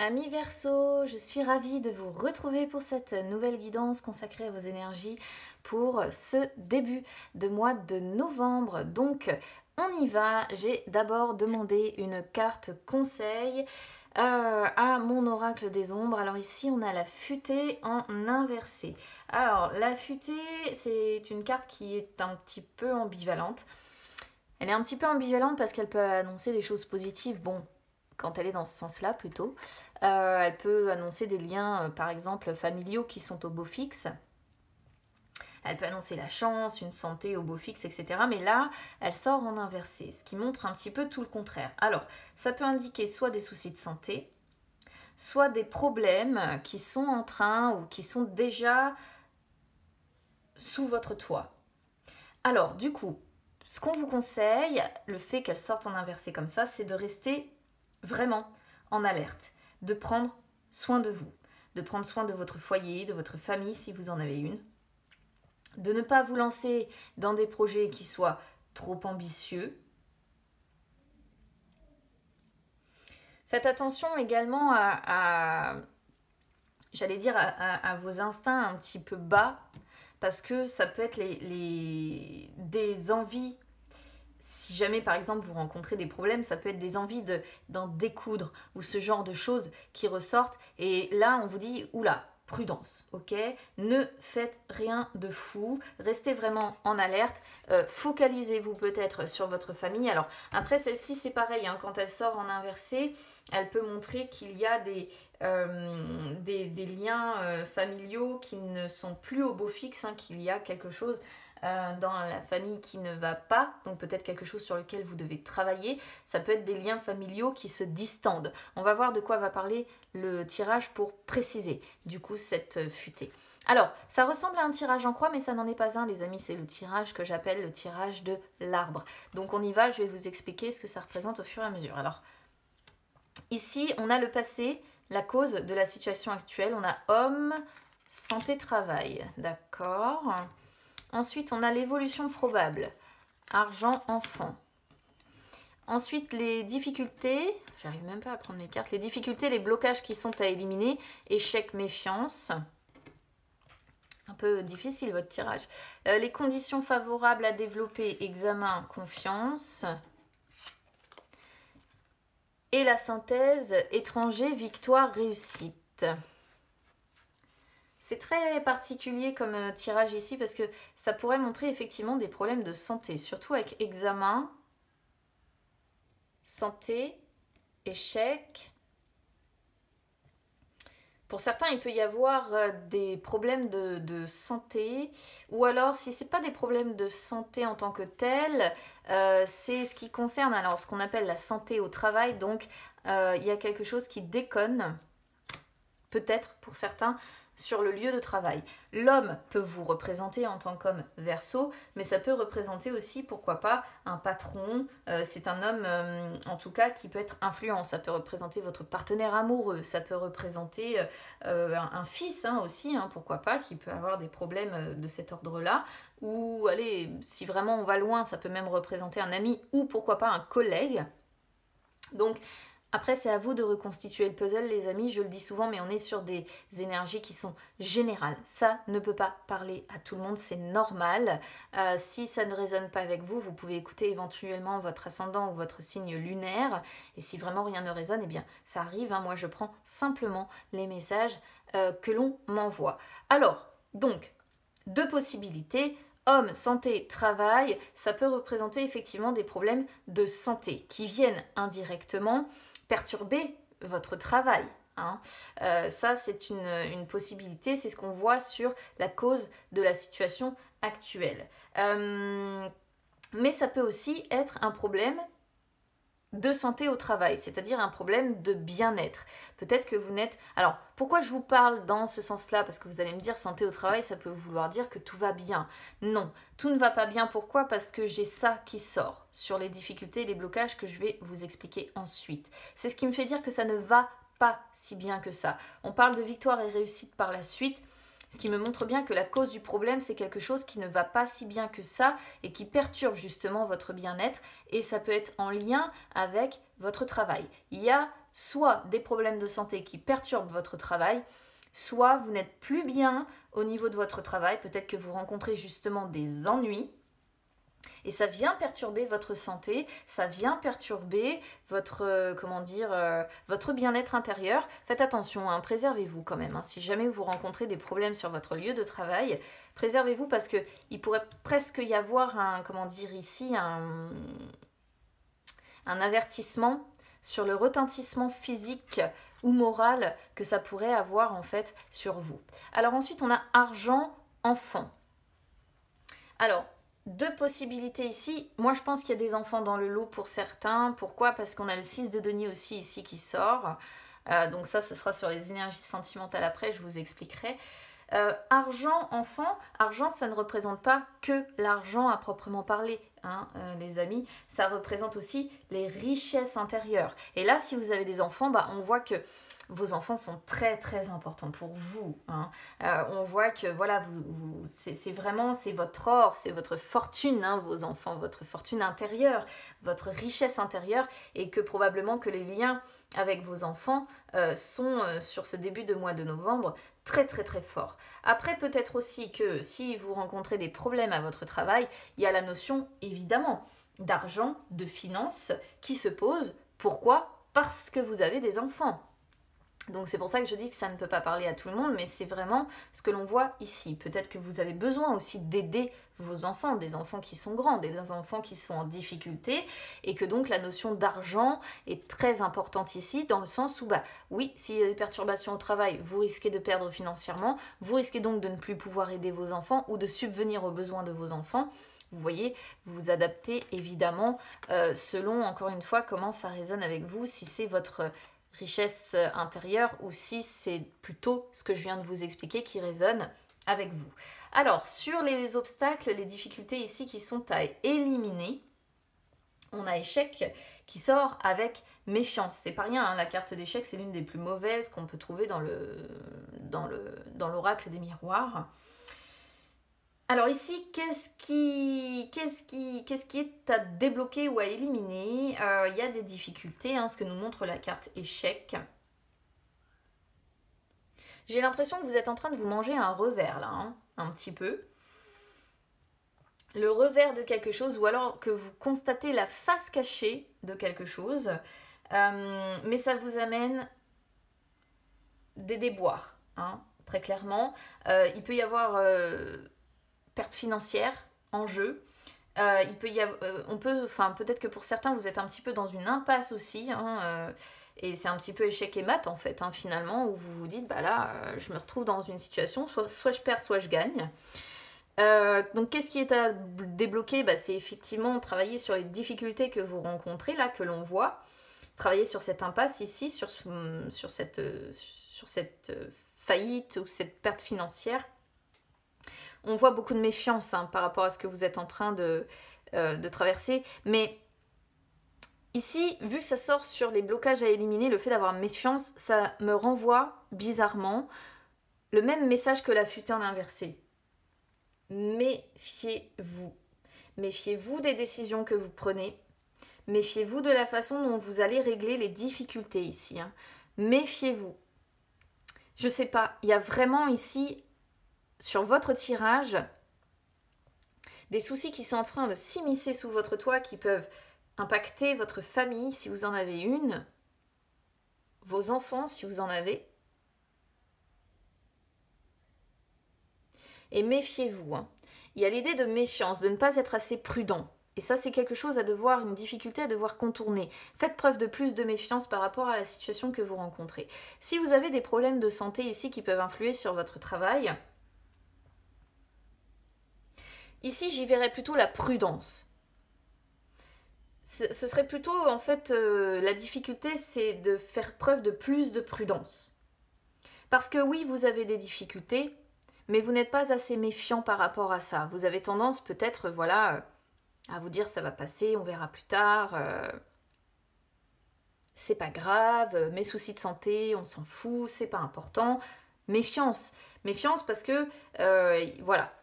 Amis Verseau, je suis ravie de vous retrouver pour cette nouvelle guidance consacrée à vos énergies pour ce début de mois de novembre. Donc on y va, j'ai d'abord demandé une carte conseil à mon oracle des ombres. Alors ici on a la futée en inversé. Alors la futée c'est une carte qui est un petit peu ambivalente. Elle est un petit peu ambivalente parce qu'elle peut annoncer des choses positives, bon, quand elle est dans ce sens-là plutôt. Elle peut annoncer des liens, par exemple, familiaux qui sont au beau fixe. Elle peut annoncer la chance, une santé au beau fixe, etc. Mais là, elle sort en inversé, ce qui montre un petit peu tout le contraire. Alors, ça peut indiquer soit des soucis de santé, soit des problèmes qui sont en train ou qui sont déjà sous votre toit. Alors, du coup, ce qu'on vous conseille, le fait qu'elle sorte en inversé comme ça, c'est de rester vraiment en alerte, de prendre soin de vous, de prendre soin de votre foyer, de votre famille si vous en avez une, de ne pas vous lancer dans des projets qui soient trop ambitieux. Faites attention également à vos instincts un petit peu bas, parce que ça peut être des envies. Si jamais, par exemple, vous rencontrez des problèmes, ça peut être des envies d'en découdre ou ce genre de choses qui ressortent. Et là, on vous dit, oula, prudence, ok? Ne faites rien de fou, restez vraiment en alerte, focalisez-vous peut-être sur votre famille. Alors, après, celle-ci, c'est pareil, hein, quand elle sort en inversé, elle peut montrer qu'il y a des liens familiaux qui ne sont plus au beau fixe, hein, qu'il y a quelque chose dans la famille qui ne va pas, donc peut-être quelque chose sur lequel vous devez travailler. Ça peut être des liens familiaux qui se distendent. On va voir de quoi va parler le tirage pour préciser du coup cette futée. Alors, ça ressemble à un tirage en croix, mais ça n'en est pas un, les amis. C'est le tirage que j'appelle le tirage de l'arbre. Donc on y va, je vais vous expliquer ce que ça représente au fur et à mesure. Alors, ici, on a le passé, la cause de la situation actuelle. On a homme, santé, travail. D'accord ? Ensuite, on a l'évolution probable, argent, enfant. Ensuite, les difficultés, j'arrive même pas à prendre les cartes, les difficultés, les blocages qui sont à éliminer, échec, méfiance. Un peu difficile votre tirage. Les conditions favorables à développer, examen, confiance. Et la synthèse, étranger, victoire, réussite. C'est très particulier comme tirage ici parce que ça pourrait montrer effectivement des problèmes de santé, surtout avec examen, santé, échec. Pour certains, il peut y avoir des problèmes de santé, ou alors si ce n'est pas des problèmes de santé en tant que tels, c'est ce qui concerne alors ce qu'on appelle la santé au travail, donc il y a quelque chose qui déconne, peut-être pour certains, sur le lieu de travail. L'homme peut vous représenter en tant qu'homme Verseau, mais ça peut représenter aussi, pourquoi pas, un patron. C'est un homme, en tout cas, qui peut être influent. Ça peut représenter votre partenaire amoureux, ça peut représenter un fils hein, aussi, hein, pourquoi pas, qui peut avoir des problèmes de cet ordre-là. Ou, allez, si vraiment on va loin, ça peut même représenter un ami ou, pourquoi pas, un collègue. Donc, après, c'est à vous de reconstituer le puzzle, les amis. Je le dis souvent, mais on est sur des énergies qui sont générales. Ça ne peut pas parler à tout le monde, c'est normal. Si ça ne résonne pas avec vous, vous pouvez écouter éventuellement votre ascendant ou votre signe lunaire. Et si vraiment rien ne résonne, eh bien, ça arrive. Hein. Moi, je prends simplement les messages que l'on m'envoie. Alors, donc, deux possibilités. Homme, santé, travail, ça peut représenter effectivement des problèmes de santé qui viennent indirectement perturber votre travail. Hein. Ça, c'est une possibilité, c'est ce qu'on voit sur la cause de la situation actuelle. Mais ça peut aussi être un problème de santé au travail, c'est-à-dire un problème de bien-être. Peut-être que vous n'êtes... Alors, pourquoi je vous parle dans ce sens-là? Parce que vous allez me dire, santé au travail, ça peut vouloir dire que tout va bien. Non, tout ne va pas bien. Pourquoi? Parce que j'ai ça qui sort sur les difficultés et les blocages que je vais vous expliquer ensuite. C'est ce qui me fait dire que ça ne va pas si bien que ça. On parle de victoire et réussite par la suite, ce qui me montre bien que la cause du problème, c'est quelque chose qui ne va pas si bien que ça et qui perturbe justement votre bien-être. Et ça peut être en lien avec votre travail. Il y a soit des problèmes de santé qui perturbent votre travail, soit vous n'êtes plus bien au niveau de votre travail, peut-être que vous rencontrez justement des ennuis, et ça vient perturber votre santé, ça vient perturber votre, votre bien-être intérieur. Faites attention, hein, préservez-vous quand même. Hein, si jamais vous rencontrez des problèmes sur votre lieu de travail, préservez-vous parce qu'il pourrait presque y avoir un, ici, un avertissement sur le retentissement physique ou moral que ça pourrait avoir en fait sur vous. Alors ensuite, on a argent, enfant. Alors, deux possibilités ici. Moi, je pense qu'il y a des enfants dans le lot pour certains. Pourquoi? Parce qu'on a le 6 de denier aussi ici qui sort. Donc ça, ce sera sur les énergies sentimentales après, je vous expliquerai. Argent, enfant, argent, ça ne représente pas que l'argent à proprement parler, hein, les amis. Ça représente aussi les richesses intérieures. Et là, si vous avez des enfants, bah, on voit que vos enfants sont très très importants pour vous. Hein. On voit que voilà, c'est vraiment votre or, c'est votre fortune, hein, vos enfants, votre fortune intérieure, votre richesse intérieure, et que probablement que les liens avec vos enfants sont sur ce début de mois de novembre très très très forts. Après, peut-être aussi que si vous rencontrez des problèmes à votre travail, il y a la notion évidemment d'argent, de finances qui se pose. Pourquoi? Parce que vous avez des enfants. Donc c'est pour ça que je dis que ça ne peut pas parler à tout le monde, mais c'est vraiment ce que l'on voit ici. Peut-être que vous avez besoin aussi d'aider vos enfants, des enfants qui sont grands, des enfants qui sont en difficulté, et que donc la notion d'argent est très importante ici, dans le sens où, bah oui, s'il y a des perturbations au travail, vous risquez de perdre financièrement, vous risquez donc de ne plus pouvoir aider vos enfants ou de subvenir aux besoins de vos enfants. Vous voyez, vous vous adaptez évidemment selon, encore une fois, comment ça résonne avec vous, si c'est votre richesse intérieure ou si c'est plutôt ce que je viens de vous expliquer qui résonne avec vous. Alors, sur les obstacles, les difficultés ici qui sont à éliminer, on a échec qui sort avec méfiance. C'est pas rien, hein, la carte d'échec, c'est l'une des plus mauvaises qu'on peut trouver dans l'oracle des miroirs. Alors ici, qu'est-ce qui est à débloquer ou à éliminer? Il y a des difficultés, hein, ce que nous montre la carte échec. J'ai l'impression que vous êtes en train de vous manger un revers là, hein, un petit peu. Le revers de quelque chose, ou alors que vous constatez la face cachée de quelque chose, mais ça vous amène des déboires, hein, très clairement. Il peut y avoir... perte financière en jeu. Il peut y avoir, peut-être que pour certains vous êtes un petit peu dans une impasse aussi, hein, et c'est un petit peu échec et mat en fait, hein, finalement, où vous vous dites bah là je me retrouve dans une situation, soit je perds, soit je gagne. Donc qu'est-ce qui est à débloquer? Bah, c'est effectivement travailler sur les difficultés que vous rencontrez là, que l'on voit, travailler sur cette impasse ici, sur cette faillite ou cette perte financière. On voit beaucoup de méfiance, hein, par rapport à ce que vous êtes en train de traverser. Mais ici, vu que ça sort sur les blocages à éliminer, le fait d'avoir méfiance, ça me renvoie bizarrement le même message que la futaie en inversé. Méfiez-vous. Méfiez-vous des décisions que vous prenez. Méfiez-vous de la façon dont vous allez régler les difficultés ici. Hein. Méfiez-vous. Je sais pas, il y a vraiment ici... sur votre tirage, des soucis qui sont en train de s'immiscer sous votre toit, qui peuvent impacter votre famille si vous en avez une, vos enfants si vous en avez. Et méfiez-vous, hein. Il y a l'idée de méfiance, de ne pas être assez prudent. Et ça, c'est quelque chose à devoir, une difficulté à devoir contourner. Faites preuve de plus de méfiance par rapport à la situation que vous rencontrez. Si vous avez des problèmes de santé ici qui peuvent influer sur votre travail... ici, j'y verrais plutôt la prudence. Ce serait plutôt, en fait, la difficulté, c'est de faire preuve de plus de prudence. Parce que oui, vous avez des difficultés, mais vous n'êtes pas assez méfiant par rapport à ça. Vous avez tendance peut-être, voilà, à vous dire ça va passer, on verra plus tard, c'est pas grave, mes soucis de santé, on s'en fout, c'est pas important. Méfiance, méfiance parce que, voilà.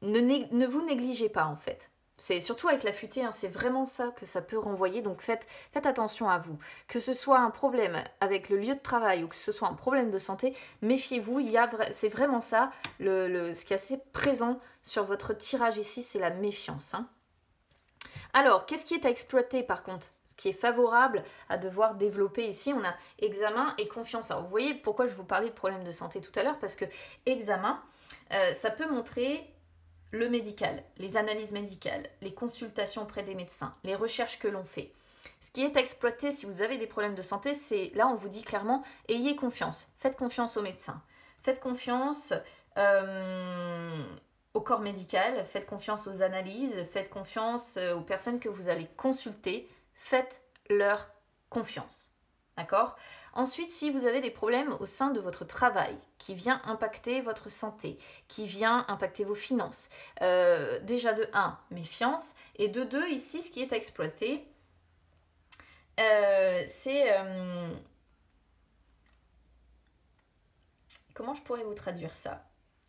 Ne vous négligez pas en fait. C'est surtout avec l'affûté, hein, c'est vraiment ça que ça peut renvoyer, donc faites attention à vous. Que ce soit un problème avec le lieu de travail ou que ce soit un problème de santé, méfiez-vous, c'est vraiment ça, ce qui est assez présent sur votre tirage ici, c'est la méfiance. Hein. Alors, qu'est-ce qui est à exploiter par contre? Ce qui est favorable à devoir développer ici, on a examen et confiance. Alors, vous voyez pourquoi je vous parlais de problème de santé tout à l'heure, parce que examen, ça peut montrer... le médical, les analyses médicales, les consultations auprès des médecins, les recherches que l'on fait. Ce qui est à exploiter si vous avez des problèmes de santé, c'est là on vous dit clairement, ayez confiance, faites confiance aux médecins, faites confiance au corps médical, faites confiance aux analyses, faites confiance aux personnes que vous allez consulter, faites leur confiance. D'accord? Ensuite, si vous avez des problèmes au sein de votre travail qui vient impacter votre santé, qui vient impacter vos finances, déjà de 1, méfiance, et de 2, ici, ce qui est à exploiter, c'est... comment je pourrais vous traduire ça?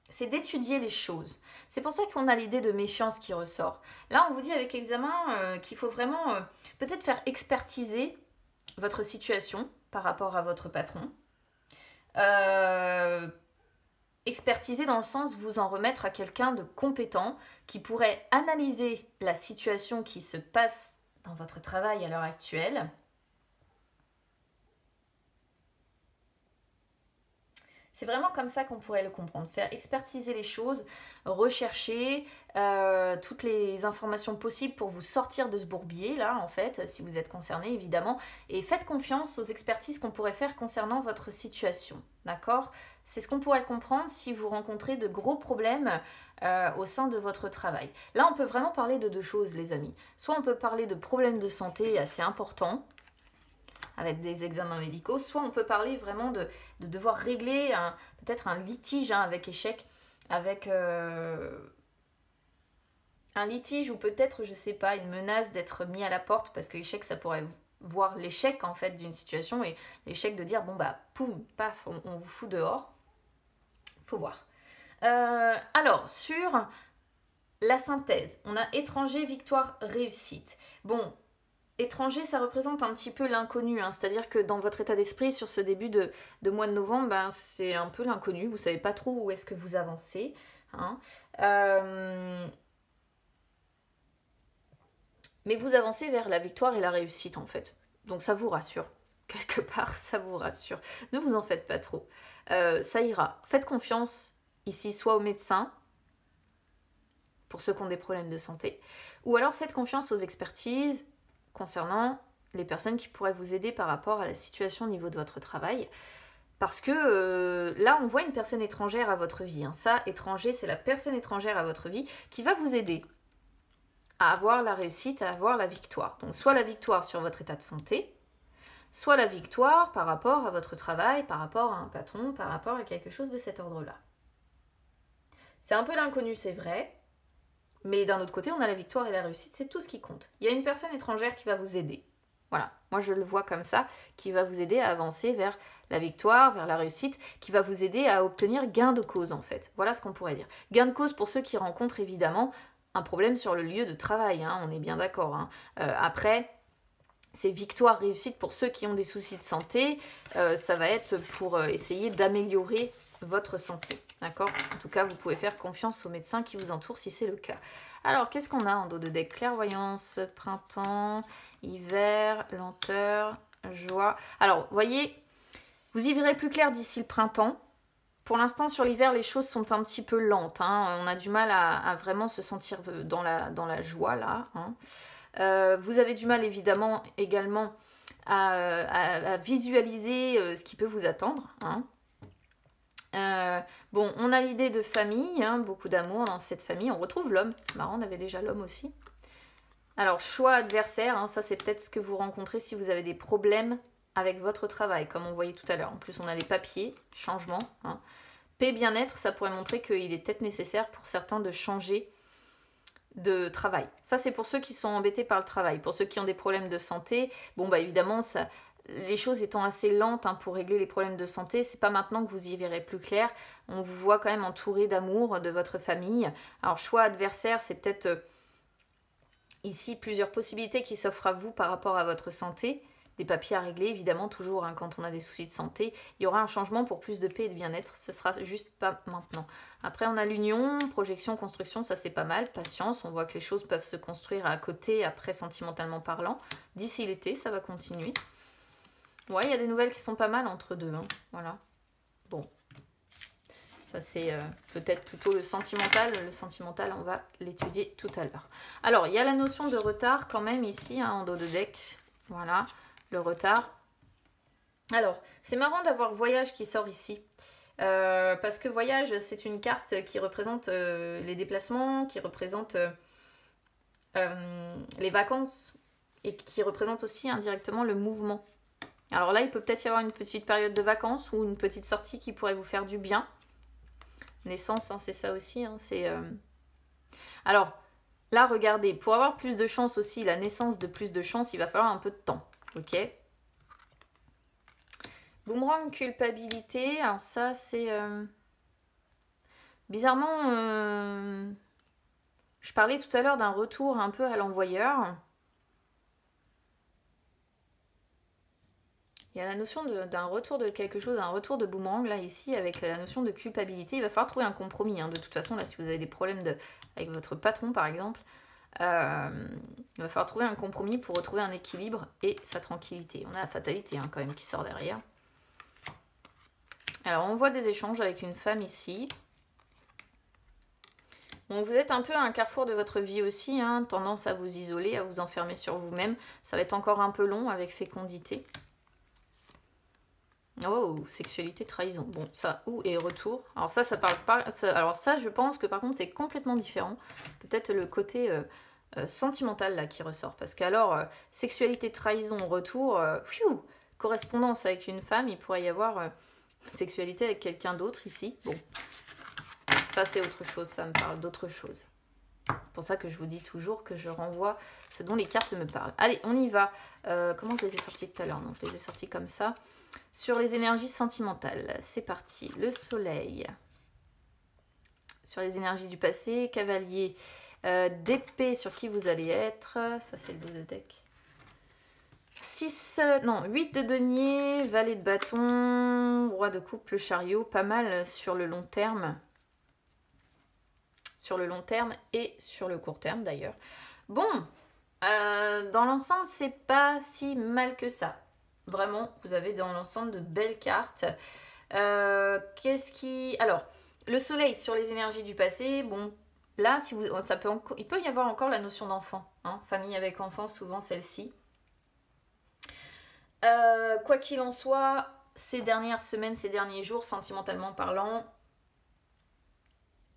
C'est d'étudier les choses. C'est pour ça qu'on a l'idée de méfiance qui ressort. Là, on vous dit avec examen qu'il faut vraiment peut-être faire expertiser votre situation par rapport à votre patron. Expertiser dans le sens vous en remettre à quelqu'un de compétent qui pourrait analyser la situation qui se passe dans votre travail à l'heure actuelle. C'est vraiment comme ça qu'on pourrait le comprendre. Faire expertiser les choses, rechercher toutes les informations possibles pour vous sortir de ce bourbier, là, en fait, si vous êtes concerné, évidemment. Et faites confiance aux expertises qu'on pourrait faire concernant votre situation, d'accord? C'est ce qu'on pourrait comprendre si vous rencontrez de gros problèmes au sein de votre travail. Là, on peut vraiment parler de deux choses, les amis. Soit on peut parler de problèmes de santé assez importants, avec des examens médicaux, soit on peut parler vraiment de devoir régler peut-être un litige avec échec, avec un litige ou peut-être, je sais pas, une menace d'être mis à la porte, parce que échec, ça pourrait voir l'échec en fait d'une situation et l'échec de dire bon bah poum, paf, on vous fout dehors. Faut voir. Alors, sur la synthèse, on a étranger, victoire, réussite. Bon, étranger, ça représente un petit peu l'inconnu, hein. C'est-à-dire que dans votre état d'esprit, sur ce début de mois de novembre, ben, c'est un peu l'inconnu, vous ne savez pas trop où est-ce que vous avancez. Hein. Mais vous avancez vers la victoire et la réussite, en fait. Donc ça vous rassure, quelque part, ça vous rassure. Ne vous en faites pas trop, ça ira. Faites confiance ici, soit aux médecins, pour ceux qui ont des problèmes de santé, ou alors faites confiance aux expertises, concernant les personnes qui pourraient vous aider par rapport à la situation au niveau de votre travail. Parce que là, on voit une personne étrangère à votre vie. Hein. Ça, étranger, c'est la personne étrangère à votre vie qui va vous aider à avoir la réussite, à avoir la victoire. Donc, soit la victoire sur votre état de santé, soit la victoire par rapport à votre travail, par rapport à un patron, par rapport à quelque chose de cet ordre-là. C'est un peu l'inconnu, c'est vrai. Mais d'un autre côté, on a la victoire et la réussite, c'est tout ce qui compte. Il y a une personne étrangère qui va vous aider. Voilà, moi je le vois comme ça, qui va vous aider à avancer vers la victoire, vers la réussite, qui va vous aider à obtenir gain de cause en fait. Voilà ce qu'on pourrait dire. Gain de cause pour ceux qui rencontrent évidemment un problème sur le lieu de travail, hein, on est bien d'accord. Hein. Après, c'est victoire, réussite pour ceux qui ont des soucis de santé, ça va être pour essayer d'améliorer votre santé, d'accord? En tout cas, vous pouvez faire confiance aux médecins qui vous entourent si c'est le cas. Alors, qu'est-ce qu'on a en dos de deck? Clairvoyance, printemps, hiver, lenteur, joie. Alors, voyez, vous y verrez plus clair d'ici le printemps. Pour l'instant, sur l'hiver, les choses sont un petit peu lentes. Hein. On a du mal à vraiment se sentir dans la joie, là. Hein. Vous avez du mal, évidemment, également à visualiser ce qui peut vous attendre, hein. Bon, on a l'idée de famille, hein, beaucoup d'amour dans cette famille. On retrouve l'homme. Marrant, on avait déjà l'homme aussi. Alors, choix adversaire, hein, ça c'est peut-être ce que vous rencontrez si vous avez des problèmes avec votre travail, comme on voyait tout à l'heure. En plus, on a les papiers, changement. Hein. Paix, bien-être, ça pourrait montrer qu'il est peut-être nécessaire pour certains de changer de travail. Ça, c'est pour ceux qui sont embêtés par le travail. Pour ceux qui ont des problèmes de santé, bon, bah évidemment, ça... les choses étant assez lentes hein, pour régler les problèmes de santé, c'est pas maintenant que vous y verrez plus clair. On vous voit quand même entouré d'amour de votre famille. Alors, choix adversaire, c'est peut-être ici plusieurs possibilités qui s'offrent à vous par rapport à votre santé. Des papiers à régler, évidemment, toujours, hein, quand on a des soucis de santé. Il y aura un changement pour plus de paix et de bien-être. Ce sera juste pas maintenant. Après, on a l'union, projection, construction. Ça, c'est pas mal. Patience, on voit que les choses peuvent se construire à côté, après, sentimentalement parlant. D'ici l'été, ça va continuer. Ouais, il y a des nouvelles qui sont pas mal entre deux. Hein. Voilà. Bon. Ça, c'est peut-être plutôt le sentimental. Le sentimental, on va l'étudier tout à l'heure. Alors, il y a la notion de retard quand même ici, hein, en dos de deck. Voilà. Le retard. Alors, c'est marrant d'avoir voyage qui sort ici. Parce que voyage, c'est une carte qui représente les déplacements, qui représente les vacances et qui représente aussi indirectement le mouvement. Alors là, il peut peut-être y avoir une petite période de vacances ou une petite sortie qui pourrait vous faire du bien. Naissance, hein, c'est ça aussi. Hein, c'est, Alors, là, regardez, pour avoir plus de chance aussi, la naissance de plus de chance, il va falloir un peu de temps. Ok. Boomerang, culpabilité. Alors ça, c'est... Bizarrement, je parlais tout à l'heure d'un retour un peu à l'envoyeur. Il y a la notion d'un retour de quelque chose, un retour de boomerang, là, ici, avec la notion de culpabilité. Il va falloir trouver un compromis. Hein. De toute façon, là, si vous avez des problèmes avec votre patron, par exemple... il va falloir trouver un compromis pour retrouver un équilibre et sa tranquillité. On a la fatalité, hein, quand même, qui sort derrière. Alors, on voit des échanges avec une femme ici. Bon, vous êtes un peu à un carrefour de votre vie aussi, hein, tendance à vous isoler, à vous enfermer sur vous-même. Ça va être encore un peu long avec fécondité. Oh, sexualité, trahison. Bon, ça, ou et retour. Alors ça parle pas... Ça, alors ça, je pense que par contre, c'est complètement différent. Peut-être le côté sentimental, là, qui ressort. Parce qu'alors, sexualité, trahison, retour, pfiou, correspondance avec une femme, il pourrait y avoir sexualité avec quelqu'un d'autre, ici. Bon, ça, c'est autre chose. Ça me parle d'autre chose. C'est pour ça que je vous dis toujours que je renvoie ce dont les cartes me parlent. Allez, on y va. Comment je les ai sorties tout à l'heure? Non, je les ai sorties comme ça. Sur les énergies sentimentales, c'est parti. Le soleil. Sur les énergies du passé, cavalier. D'épée, sur qui vous allez être. Ça, c'est le dos de deck. 8 de denier, valet de bâton, roi de coupe, le chariot. Pas mal sur le long terme. Sur le long terme et sur le court terme, d'ailleurs. Bon, dans l'ensemble, c'est pas si mal que ça. Vraiment, vous avez dans l'ensemble de belles cartes. Qu'est-ce qui... Alors, le soleil sur les énergies du passé, bon, là, si vous... ça peut en... il peut y avoir encore la notion d'enfant. Hein, famille avec enfant, souvent celle-ci. Quoi qu'il en soit, ces dernières semaines, ces derniers jours, sentimentalement parlant,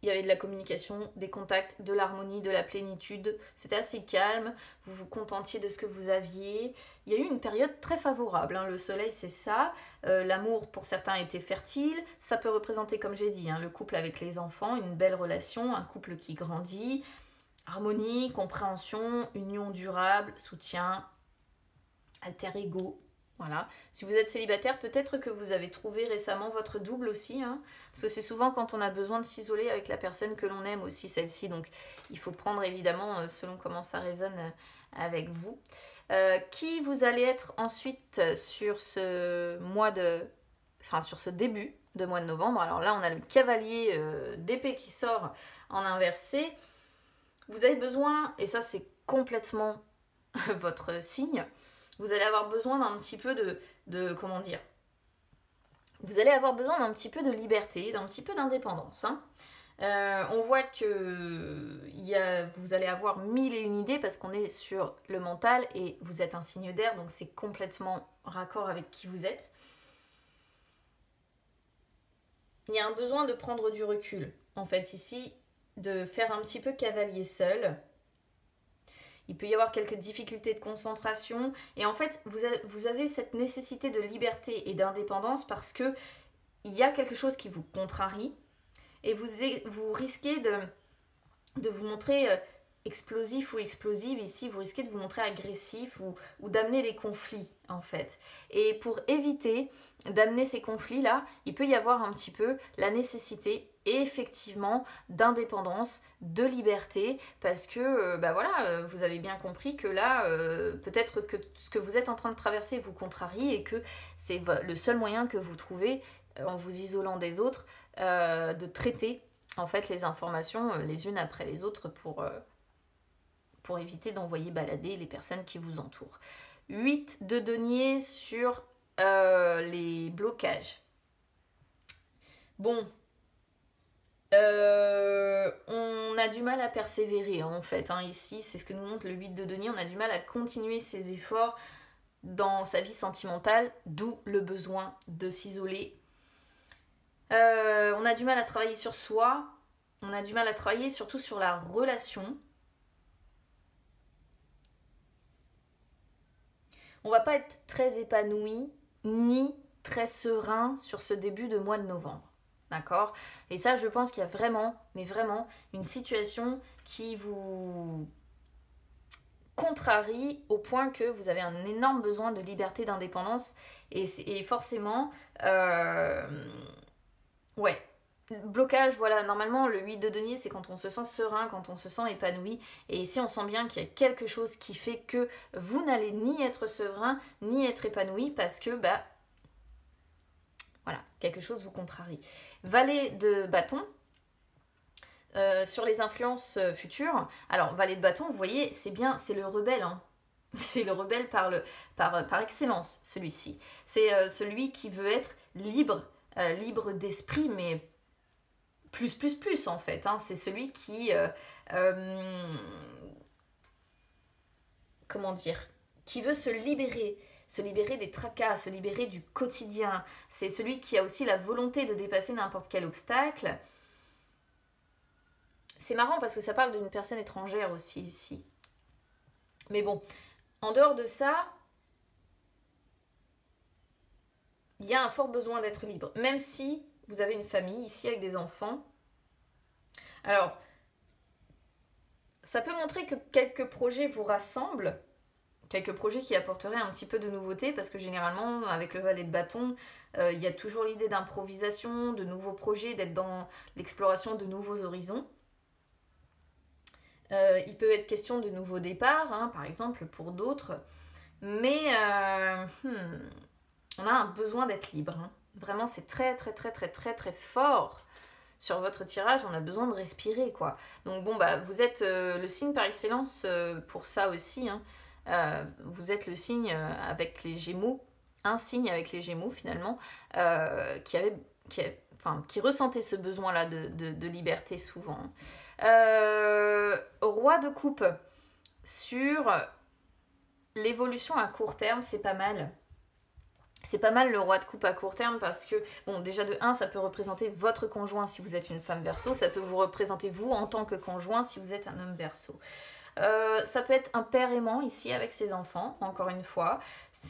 il y avait de la communication, des contacts, de l'harmonie, de la plénitude. C'était assez calme. Vous vous contentiez de ce que vous aviez. Il y a eu une période très favorable. Hein. Le soleil, c'est ça. L'amour, pour certains, était fertile. Ça peut représenter, comme j'ai dit, hein, le couple avec les enfants, une belle relation, un couple qui grandit. Harmonie, compréhension, union durable, soutien, alter ego. Voilà. Si vous êtes célibataire, peut-être que vous avez trouvé récemment votre double aussi. Hein, parce que c'est souvent quand on a besoin de s'isoler avec la personne que l'on aime aussi, celle-ci. Donc, il faut prendre évidemment selon comment ça résonne avec vous. Qui vous allez être ensuite sur ce mois de... Enfin, sur ce début de mois de novembre. Alors là, on a le cavalier d'épée qui sort en inversé. Vous avez besoin, et ça c'est complètement votre signe... Vous allez avoir besoin d'un petit peu de comment dire? Vous allez avoir besoin d'un petit peu de liberté, d'un petit peu d'indépendance. Hein. On voit que vous allez avoir 1001 idées parce qu'on est sur le mental et vous êtes un signe d'air, donc c'est complètement raccord avec qui vous êtes. Il y a un besoin de prendre du recul, en fait, ici, de faire un petit peu cavalier seul. Il peut y avoir quelques difficultés de concentration. Et en fait, vous avez cette nécessité de liberté et d'indépendance parce qu'il y a quelque chose qui vous contrarie. Et vous risquez de vous montrer explosif ou explosive. Ici, vous risquez de vous montrer agressif ou d'amener des conflits, en fait. Et pour éviter d'amener ces conflits-là, il peut y avoir un petit peu la nécessité effectivement d'indépendance, de liberté, parce que bah voilà, vous avez bien compris que là peut-être que ce que vous êtes en train de traverser vous contrarie et que c'est le seul moyen que vous trouvez en vous isolant des autres de traiter en fait les informations les unes après les autres pour éviter d'envoyer balader les personnes qui vous entourent. 8 de denier sur les blocages. Bon, on a du mal à persévérer hein, en fait. Hein, ici, c'est ce que nous montre le 8 de denier. On a du mal à continuer ses efforts dans sa vie sentimentale, d'où le besoin de s'isoler. On a du mal à travailler sur soi. On a du mal à travailler surtout sur la relation. On va pas être très épanoui ni très serein sur ce début de mois de novembre. D'accord? Et ça, je pense qu'il y a vraiment, mais vraiment, une situation qui vous contrarie au point que vous avez un énorme besoin de liberté, d'indépendance. Et forcément, ouais, blocage, voilà. Normalement, le 8 de denier, c'est quand on se sent serein, quand on se sent épanoui. Et ici, on sent bien qu'il y a quelque chose qui fait que vous n'allez ni être serein, ni être épanoui parce que, bah, voilà, quelque chose vous contrarie. Valet de bâton, sur les influences futures. Alors, valet de bâton, vous voyez, c'est bien, c'est le rebelle, hein. C'est le rebelle par excellence, celui-ci. C'est celui qui veut être libre, libre d'esprit, mais plus en fait. Hein. C'est celui qui, comment dire, qui veut se libérer. Se libérer des tracas, se libérer du quotidien. C'est celui qui a aussi la volonté de dépasser n'importe quel obstacle. C'est marrant parce que ça parle d'une personne étrangère aussi ici. Mais bon, en dehors de ça, il y a un fort besoin d'être libre. Même si vous avez une famille ici avec des enfants. Alors, ça peut montrer que quelques projets vous rassemblent. Quelques projets qui apporteraient un petit peu de nouveauté parce que généralement, avec le valet de bâton, il y a toujours l'idée d'improvisation, de nouveaux projets, d'être dans l'exploration de nouveaux horizons. Il peut être question de nouveaux départs, hein, par exemple, pour d'autres. Mais on a un besoin d'être libre. Hein. Vraiment, c'est très fort. Sur votre tirage, on a besoin de respirer, quoi. Donc bon, bah, vous êtes le signe par excellence pour ça aussi, hein. Vous êtes le signe avec les Gémeaux, un signe avec les Gémeaux finalement, qui ressentait ce besoin-là de liberté souvent. Roi de coupe sur l'évolution à court terme, c'est pas mal. C'est pas mal le roi de coupe à court terme parce que, bon, déjà de 1, ça peut représenter votre conjoint si vous êtes une femme Verseau, ça peut vous représenter vous en tant que conjoint si vous êtes un homme Verseau. Ça peut être un père aimant ici avec ses enfants, encore une fois.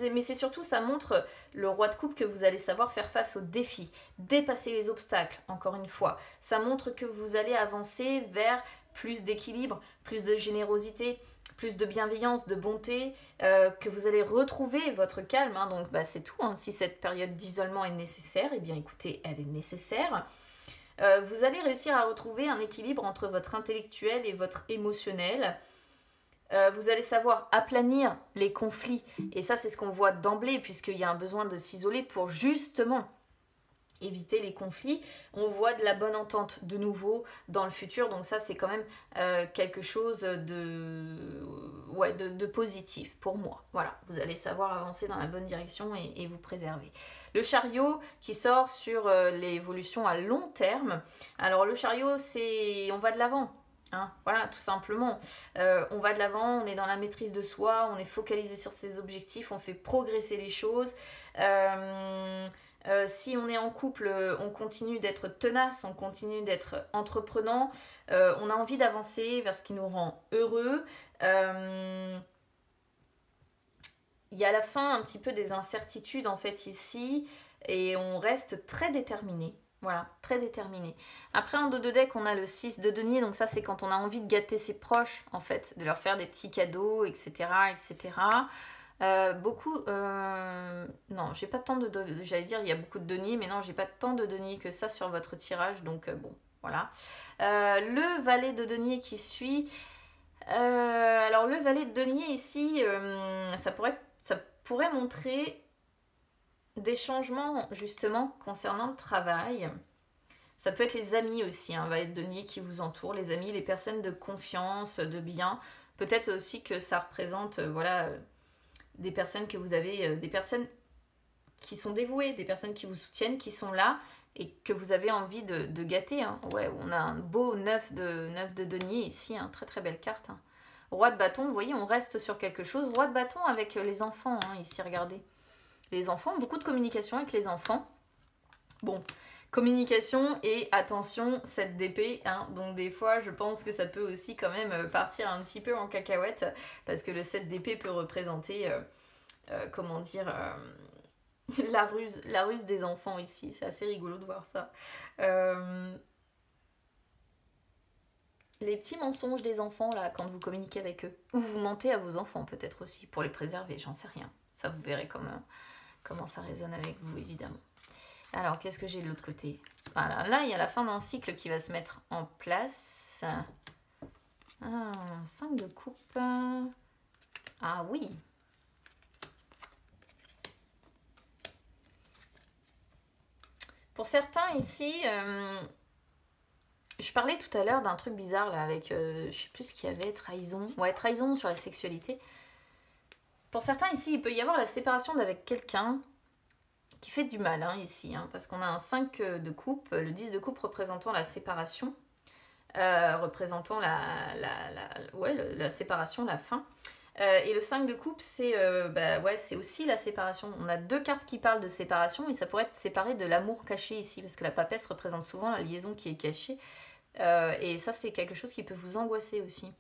Mais c'est surtout, ça montre le roi de coupe que vous allez savoir faire face aux défis, dépasser les obstacles, encore une fois. Ça montre que vous allez avancer vers plus d'équilibre, plus de générosité, plus de bienveillance, de bonté, que vous allez retrouver votre calme. Hein, donc bah, c'est tout, hein. Si cette période d'isolement est nécessaire, eh bien écoutez, elle est nécessaire. Vous allez réussir à retrouver un équilibre entre votre intellectuel et votre émotionnel. Vous allez savoir aplanir les conflits. Et ça, c'est ce qu'on voit d'emblée, puisqu'il y a un besoin de s'isoler pour justement éviter les conflits. On voit de la bonne entente de nouveau dans le futur. Donc ça, c'est quand même quelque chose de positif pour moi. Voilà, vous allez savoir avancer dans la bonne direction et vous préserver. Le chariot qui sort sur l'évolution à long terme. Alors le chariot, c'est on va de l'avant. Hein, voilà, tout simplement. On va de l'avant, on est dans la maîtrise de soi, on est focalisé sur ses objectifs, on fait progresser les choses. Si on est en couple, on continue d'être tenace, on continue d'être entreprenant. On a envie d'avancer vers ce qui nous rend heureux. Il y a la fin un petit peu des incertitudes en fait ici et on reste très déterminé. Voilà, très déterminé. Après, en dos de deck, on a le 6 de denier. Donc ça, c'est quand on a envie de gâter ses proches, en fait. De leur faire des petits cadeaux, etc. etc. Non, j'ai pas tant de deniers, j'allais dire il y a beaucoup de deniers, mais non, j'ai pas tant de deniers que ça sur votre tirage, donc bon, voilà. Le valet de deniers qui suit, alors le valet de deniers ici, ça pourrait montrer des changements justement concernant le travail. Ça peut être les amis aussi, hein, valet de deniers qui vous entoure, les amis, les personnes de confiance, de bien. Peut-être aussi que ça représente, voilà, des personnes que vous avez, des personnes qui sont dévouées, des personnes qui vous soutiennent, qui sont là et que vous avez envie de gâter. Hein. Ouais, on a un beau 9 de deniers ici, hein, très très belle carte. Hein. Roi de bâton, vous voyez, on reste sur quelque chose. Roi de bâton avec les enfants, hein, ici, regardez. Les enfants, beaucoup de communication avec les enfants. Bon... communication et attention, 7 d'épée, hein, donc des fois je pense que ça peut aussi quand même partir un petit peu en cacahuète parce que le 7 d'épée peut représenter, comment dire, la ruse des enfants ici, c'est assez rigolo de voir ça. Les petits mensonges des enfants là quand vous communiquez avec eux, ou vous mentez à vos enfants peut-être aussi pour les préserver, j'en sais rien, ça vous verrez comment ça résonne avec vous évidemment. Alors, qu'est-ce que j'ai de l'autre côté? Voilà, là, il y a la fin d'un cycle qui va se mettre en place. 5 de coupe. Ah oui! Pour certains ici, je parlais tout à l'heure d'un truc bizarre là avec, je sais plus ce qu'il y avait, trahison. Ouais, trahison sur la sexualité. Pour certains ici, il peut y avoir la séparation d'avec quelqu'un qui fait du mal hein, ici, hein, parce qu'on a un 5 de coupe, le 10 de coupe représentant la séparation, représentant la séparation, la fin. Et le 5 de coupe, c'est c'est aussi la séparation. On a deux cartes qui parlent de séparation et ça pourrait être séparé de l'amour caché ici, parce que la papesse représente souvent la liaison qui est cachée. Et ça, c'est quelque chose qui peut vous angoisser aussi.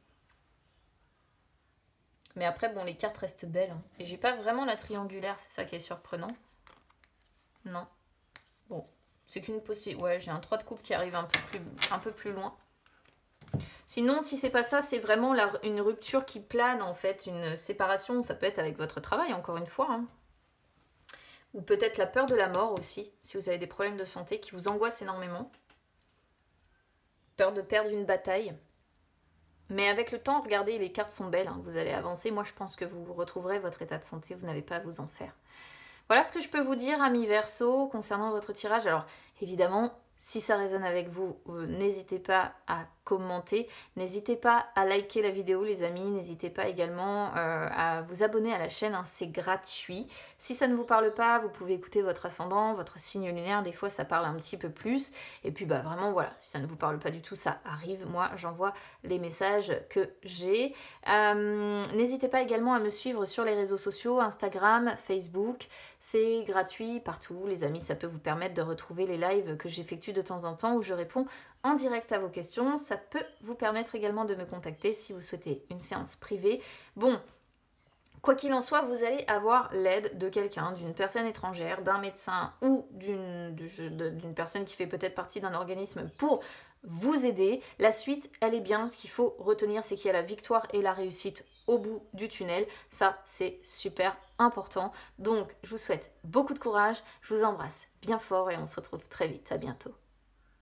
Mais après, bon, les cartes restent belles. Hein. Et j'ai pas vraiment la triangulaire, c'est ça qui est surprenant. Non. Bon, c'est qu'une possibilité. Ouais, j'ai un 3 de coupe qui arrive un peu plus loin. Sinon, si c'est pas ça, c'est vraiment une rupture qui plane, en fait. Une séparation, ça peut être avec votre travail, encore une fois. Hein. Ou peut-être la peur de la mort aussi, si vous avez des problèmes de santé qui vous angoissent énormément. Peur de perdre une bataille. Mais avec le temps, regardez, les cartes sont belles. Hein. Vous allez avancer. Moi, je pense que vous retrouverez votre état de santé. Vous n'avez pas à vous en faire. Voilà ce que je peux vous dire, amis Verseau, concernant votre tirage. Alors, évidemment, si ça résonne avec vous, n'hésitez pas à commenter. N'hésitez pas à liker la vidéo, les amis. N'hésitez pas également à vous abonner à la chaîne. Hein, c'est gratuit. Si ça ne vous parle pas, vous pouvez écouter votre ascendant, votre signe lunaire. Des fois, ça parle un petit peu plus. Et puis, bah vraiment, voilà. Si ça ne vous parle pas du tout, ça arrive. Moi, j'envoie les messages que j'ai. N'hésitez pas également à me suivre sur les réseaux sociaux, Instagram, Facebook. C'est gratuit partout, les amis. Ça peut vous permettre de retrouver les lives que j'effectue de temps en temps où je réponds en direct à vos questions. Ça peut vous permettre également de me contacter si vous souhaitez une séance privée. Bon, quoi qu'il en soit, vous allez avoir l'aide de quelqu'un, d'une personne étrangère, d'un médecin ou d'une personne qui fait peut-être partie d'un organisme pour vous aider. La suite, elle est bien. Ce qu'il faut retenir, c'est qu'il y a la victoire et la réussite au bout du tunnel. Ça, c'est super important. Donc, je vous souhaite beaucoup de courage. Je vous embrasse bien fort et on se retrouve très vite. À bientôt.